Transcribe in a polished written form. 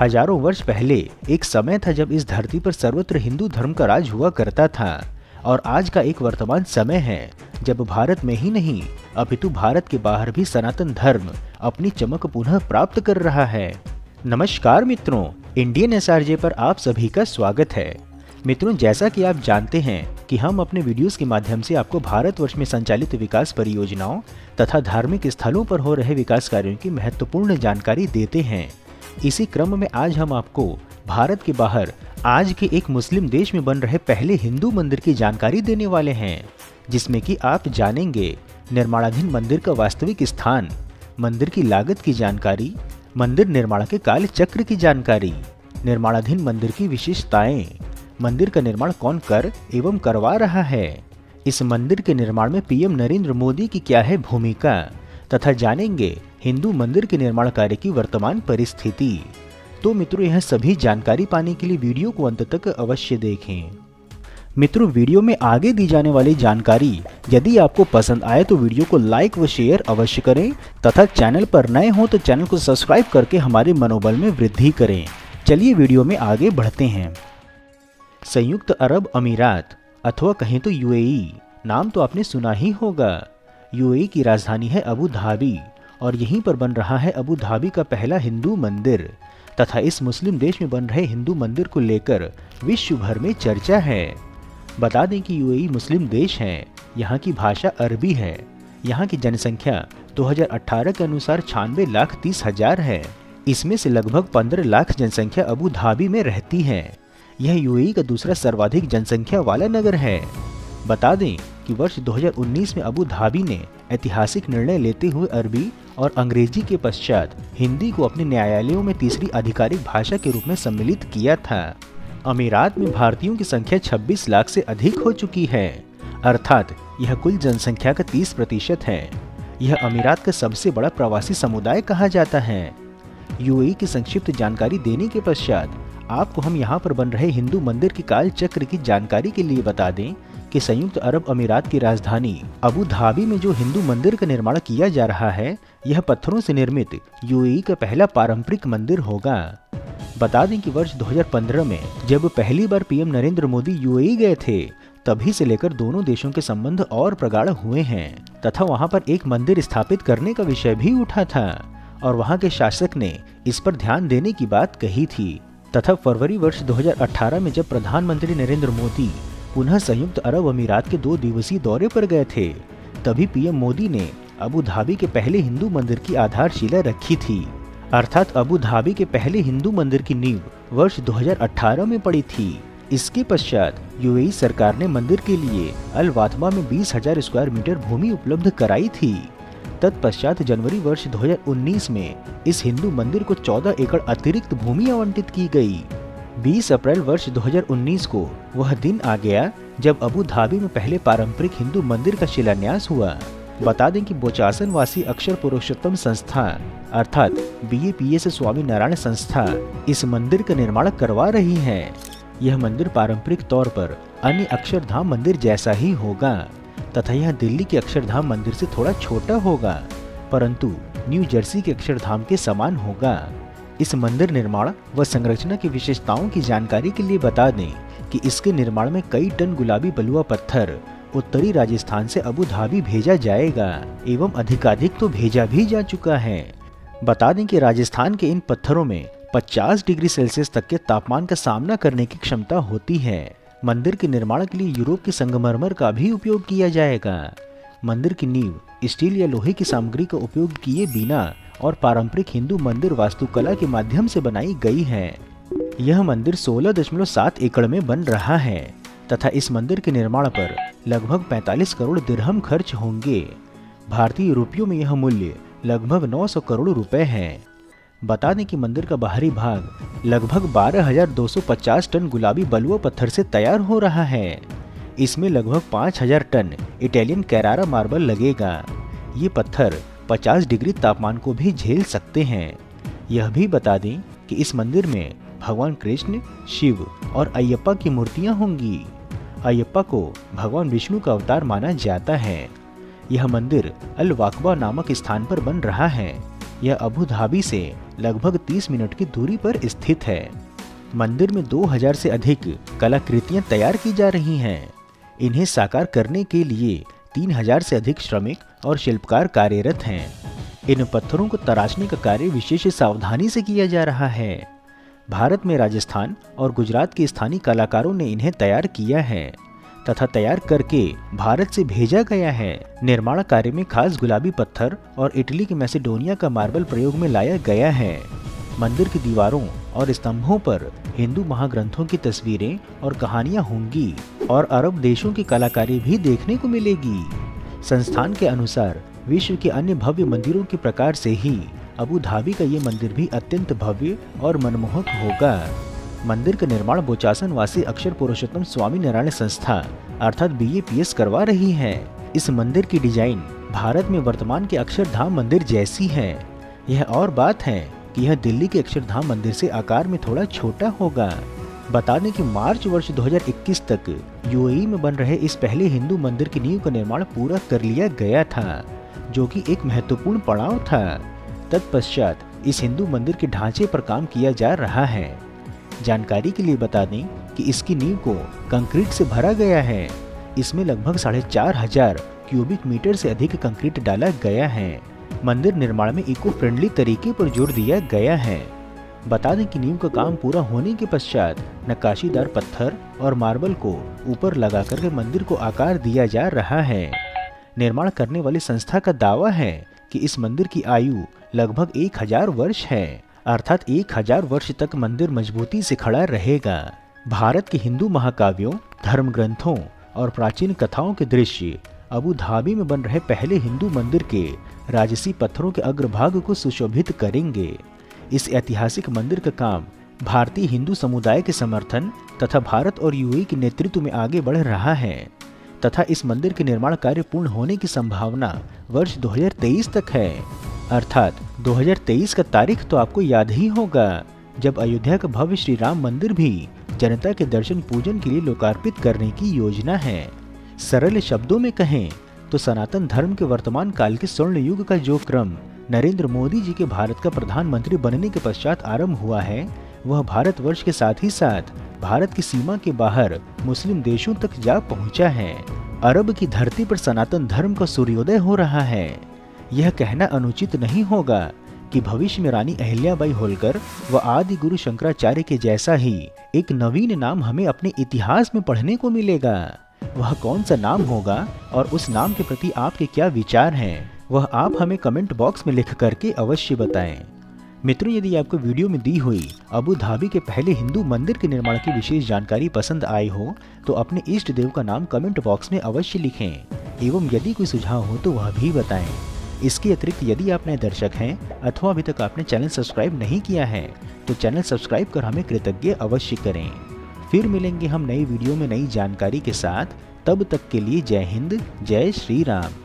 हजारों वर्ष पहले एक समय था जब इस धरती पर सर्वत्र हिंदू धर्म का राज हुआ करता था, और आज का एक वर्तमान समय है जब भारत में ही नहीं अपितु भारत के बाहर भी सनातन धर्म अपनी चमक पुनः प्राप्त कर रहा है। नमस्कार मित्रों, इंडियन एसआरजे पर आप सभी का स्वागत है। मित्रों, जैसा कि आप जानते हैं कि हम अपने वीडियोस के माध्यम से आपको भारतवर्ष में संचालित विकास परियोजनाओं तथा धार्मिक स्थलों पर हो रहे विकास कार्यों की महत्वपूर्ण जानकारी देते हैं। इसी क्रम में आज हम आपको भारत के बाहर आज के एक मुस्लिम देश में बन रहे पहले हिंदू मंदिर की जानकारी देने वाले हैं, जिसमें कि आप जानेंगे निर्माणाधीन मंदिर का वास्तविक स्थान, मंदिर की लागत की जानकारी, मंदिर निर्माण के काल चक्र की जानकारी, निर्माणाधीन मंदिर की विशेषताएं, मंदिर का निर्माण कौन कर एवं करवा रहा है, इस मंदिर के निर्माण में पीएम नरेंद्र मोदी की क्या है भूमिका, तथा जानेंगे हिंदू मंदिर के निर्माण कार्य की वर्तमान परिस्थिति। तो मित्रों, यह सभी जानकारी पाने के लिए वीडियो को अंत तक अवश्य देखें। मित्रों, वीडियो में आगे दी जाने वाली जानकारी यदि आपको पसंद आए तो वीडियो को लाइक व शेयर अवश्य करें, तथा चैनल पर नए हो तो चैनल को सब्सक्राइब करके हमारे मनोबल में वृद्धि करें। चलिए वीडियो में आगे बढ़ते हैं। संयुक्त अरब अमीरात अथवा कहें तो यूएई, नाम तो आपने सुना ही होगा। यूएई की राजधानी है अबू धाबी, और यहीं पर बन रहा है अबू धाबी का पहला हिंदू मंदिर, तथा इस मुस्लिम देश में बन रहे हिंदू मंदिर को लेकर विश्व भर में चर्चा है। बता दें कि यूएई मुस्लिम देश है, यहाँ की भाषा अरबी है। यहाँ की जनसंख्या 2018 के अनुसार 96,30,000 है। इसमें से लगभग 15 लाख जनसंख्या अबू धाबी में रहती है। यह यूएई का दूसरा सर्वाधिक जनसंख्या वाला नगर है। बता दें कि वर्ष 2019 में अबू धाबी ने ऐतिहासिक निर्णय लेते हुए अरबी और अंग्रेजी के पश्चात हिंदी को अपने न्यायालयों में तीसरी आधिकारिक भाषा के रूप में सम्मिलित किया था। अमीरात में भारतीयों की संख्या 26 लाख से अधिक हो चुकी है, अर्थात यह कुल जनसंख्या का 30% है। यह अमीरात का सबसे बड़ा प्रवासी समुदाय कहा जाता है। यूएई की संक्षिप्त जानकारी देने के पश्चात आपको हम यहाँ पर बन रहे हिंदू मंदिर के काल चक्र की जानकारी के लिए बता दें कि संयुक्त अरब अमीरात की राजधानी अबू धाबी में जो हिंदू मंदिर का निर्माण किया जा रहा है, यह पत्थरों से निर्मित यूएई का पहला पारंपरिक मंदिर होगा। बता दें कि वर्ष 2015 में जब पहली बार पीएम नरेंद्र मोदी यूएई गए थे, तभी से लेकर दोनों देशों के संबंध और प्रगाढ़ हुए हैं, तथा वहाँ पर एक मंदिर स्थापित करने का विषय भी उठा था, और वहाँ के शासक ने इस पर ध्यान देने की बात कही थी। तथा फरवरी वर्ष 2018 में जब प्रधानमंत्री नरेंद्र मोदी पुनः संयुक्त अरब अमीरात के 2 दिवसीय दौरे पर गए थे, तभी पीएम मोदी ने अबू धाबी के पहले हिंदू मंदिर की आधारशिला रखी थी। अर्थात अबू धाबी के पहले हिंदू मंदिर की नींव वर्ष 2018 में पड़ी थी। इसके पश्चात यूएई सरकार ने मंदिर के लिए अल वातमा में 20,000 स्क्वायर मीटर भूमि उपलब्ध कराई थी। तत्पश्चात जनवरी वर्ष 2019 में इस हिंदू मंदिर को 14 एकड़ अतिरिक्त भूमि आवंटित की गई। 20 अप्रैल वर्ष 2019 को वह दिन आ गया जब अबू धाबी में पहले पारंपरिक हिंदू मंदिर का शिलान्यास हुआ। बता दें कि बोचासनवासी अक्षर पुरुषोत्तम संस्था अर्थात BAPS स्वामीनारायण संस्था इस मंदिर का निर्माण करवा रही है। यह मंदिर पारंपरिक तौर पर अन्य अक्षरधाम मंदिर जैसा ही होगा, तथा यह दिल्ली के अक्षरधाम मंदिर से थोड़ा छोटा होगा, परंतु न्यू जर्सी के अक्षरधाम के समान होगा। इस मंदिर निर्माण व संरचना की विशेषताओं की जानकारी के लिए बता दें कि इसके निर्माण में कई टन गुलाबी बलुआ पत्थर उत्तरी राजस्थान से अबू धाबी भेजा जाएगा, एवं अधिकाधिक तो भेजा भी जा चुका है। बता दें कि राजस्थान के इन पत्थरों में 50 डिग्री सेल्सियस तक के तापमान का सामना करने की क्षमता होती है। मंदिर के निर्माण के लिए यूरोप के संगमरमर का भी उपयोग किया जाएगा। मंदिर की नींव स्टील या लोहे की सामग्री का उपयोग किए बिना और पारंपरिक हिंदू मंदिर वास्तुकला के माध्यम से बनाई गई है। यह मंदिर 16.7 एकड़ में बन रहा है, तथा इस मंदिर के निर्माण पर लगभग 45 करोड़ दिरहम खर्च होंगे। भारतीय रुपयों में यह मूल्य लगभग 900 करोड़ रुपए है। बता दें कि मंदिर का बाहरी भाग लगभग 12,250 टन गुलाबी बलुआ पत्थर से तैयार हो रहा है। इसमें लगभग 5,000 टन इटालियन कैरारा मार्बल लगेगा। ये पत्थर 50 डिग्री तापमान को भी झेल सकते हैं। यह भी बता दें कि इस मंदिर में भगवान कृष्ण, शिव और अयप्पा की मूर्तियां होंगी। अयप्पा को भगवान विष्णु का अवतार माना जाता है। यह मंदिर अल वाकबा नामक स्थान पर बन रहा है, यह अबू धाबी से लगभग 30 मिनट की दूरी पर स्थित है। मंदिर में 2000 से अधिक कलाकृतियां तैयार की जा रही हैं। इन्हें साकार करने के लिए 3000 से अधिक श्रमिक और शिल्पकार कार्यरत हैं। इन पत्थरों को तराशने का कार्य विशेष सावधानी से किया जा रहा है। भारत में राजस्थान और गुजरात के स्थानीय कलाकारों ने इन्हें तैयार किया है तथा तैयार करके भारत से भेजा गया है। निर्माण कार्य में खास गुलाबी पत्थर और इटली के मैसेडोनिया का मार्बल प्रयोग में लाया गया है। मंदिर की दीवारों और स्तंभों पर हिंदू महाग्रंथों की तस्वीरें और कहानियां होंगी और अरब देशों की कलाकारी भी देखने को मिलेगी। संस्थान के अनुसार विश्व के अन्य भव्य मंदिरों के प्रकार से ही अबू धाबी का ये मंदिर भी अत्यंत भव्य और मनमोहक होगा। मंदिर का निर्माण बोचासनवासी अक्षर पुरुषोत्तम स्वामीनारायण संस्था अर्थात BAPS करवा रही है। इस मंदिर की डिजाइन भारत में वर्तमान के अक्षरधाम मंदिर जैसी है। यह और बात है कि यह दिल्ली के अक्षरधाम मंदिर से आकार में थोड़ा छोटा होगा। बता दें कि मार्च वर्ष 2021 तक UAE में बन रहे इस पहले हिंदू मंदिर की नींव का निर्माण पूरा कर लिया गया था, जो कि एक महत्वपूर्ण पड़ाव था। तत्पश्चात इस हिंदू मंदिर के ढांचे पर काम किया जा रहा है। जानकारी के लिए बता दें कि इसकी नींव को कंक्रीट से भरा गया है। इसमें लगभग 4500 क्यूबिक मीटर से अधिक कंक्रीट डाला गया है। मंदिर निर्माण में इको फ्रेंडली तरीके पर जोर दिया गया है। बता दें कि नींव का काम पूरा होने के पश्चात नक्काशीदार पत्थर और मार्बल को ऊपर लगा करके मंदिर को आकार दिया जा रहा है। निर्माण करने वाली संस्था का दावा है कि इस मंदिर की आयु लगभग 1000 वर्ष है, अर्थात 1000 वर्ष तक मंदिर मजबूती से खड़ा रहेगा। भारत के हिंदू महाकाव्यों, धर्म ग्रंथों और प्राचीन कथाओं के दृश्य अबू धाबी में बन रहे पहले हिंदू मंदिर के राजसी पत्थरों के अग्रभाग को सुशोभित करेंगे। इस ऐतिहासिक मंदिर का काम भारतीय हिंदू समुदाय के समर्थन तथा भारत और UAE के नेतृत्व में आगे बढ़ रहा है तथा इस मंदिर के निर्माण कार्य पूर्ण होने की संभावना वर्ष 2023 तक है। अर्थात 2023 का तारीख तो आपको याद ही होगा, जब अयोध्या का भव्य श्री राम मंदिर भी जनता के दर्शन पूजन के लिए लोकार्पित करने की योजना है। सरल शब्दों में कहें तो सनातन धर्म के वर्तमान काल के स्वर्ण युग का जो क्रम नरेंद्र मोदी जी के भारत का प्रधानमंत्री बनने के पश्चात आरंभ हुआ है, वह भारतवर्ष के साथ ही साथ भारत की सीमा के बाहर मुस्लिम देशों तक जा पहुँचा है। अरब की धरती पर सनातन धर्म का सूर्योदय हो रहा है। यह कहना अनुचित नहीं होगा कि भविष्य में रानी अहिल्याबाई होलकर व आदि गुरु शंकराचार्य के जैसा ही एक नवीन नाम हमें अपने इतिहास में पढ़ने को मिलेगा। वह कौन सा नाम होगा और उस नाम के प्रति आपके क्या विचार हैं, वह आप हमें कमेंट बॉक्स में लिख करके अवश्य बताएं। मित्रों, यदि आपको वीडियो में दी हुई अबू धाबी के पहले हिंदू मंदिर के निर्माण की विशेष जानकारी पसंद आई हो तो अपने इष्ट देव का नाम कमेंट बॉक्स में अवश्य लिखें एवं यदि कोई सुझाव हो तो वह भी बताएं। इसके अतिरिक्त यदि आप नए दर्शक हैं अथवा अभी तक आपने चैनल सब्सक्राइब नहीं किया है तो चैनल सब्सक्राइब कर हमें कृतज्ञ अवश्य करें। फिर मिलेंगे हम नई वीडियो में नई जानकारी के साथ। तब तक के लिए जय हिंद, जय श्री राम।